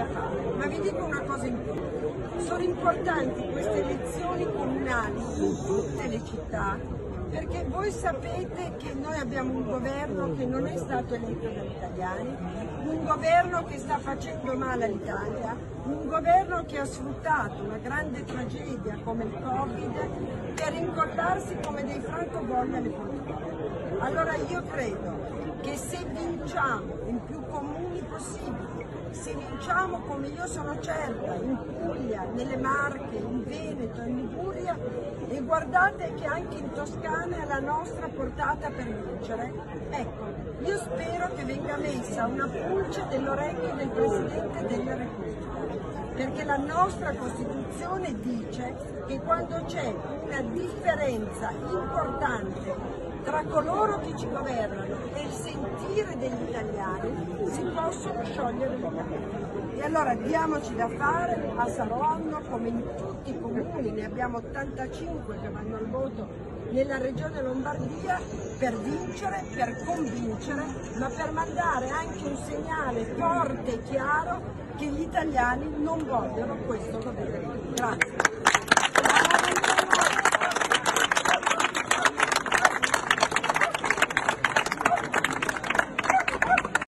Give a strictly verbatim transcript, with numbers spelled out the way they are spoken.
a fare. Ma vi dico una cosa in più, sono importanti queste elezioni comunali in tutte le città, perché voi sapete che noi abbiamo un governo che non è stato eletto dagli italiani, un governo che sta facendo male all'Italia, un governo che ha sfruttato una grande tragedia come il Covid per incollarsi come dei francobolli alle poltrone. Allora io credo che se vinciamo in più comuni possibili, se vinciamo come io sono certa in Puglia, nelle Marche, in Veneto, in Liguria, e guardate che anche in Toscana è la nostra portata per vincere, ecco, io spero che venga messa una pulce nell'orecchio del Presidente della Repubblica, perché la nostra Costituzione dice che quando c'è una differenza importante tra coloro che ci governano e il sentire degli italiani, si possono sciogliere le camere. E allora diamoci da fare. A Saronno, come in tutti i comuni, ne abbiamo ottantacinque che vanno al voto nella regione Lombardia, per vincere, per convincere, ma per mandare anche un segnale forte e chiaro che gli italiani non vogliono questo governo. Grazie.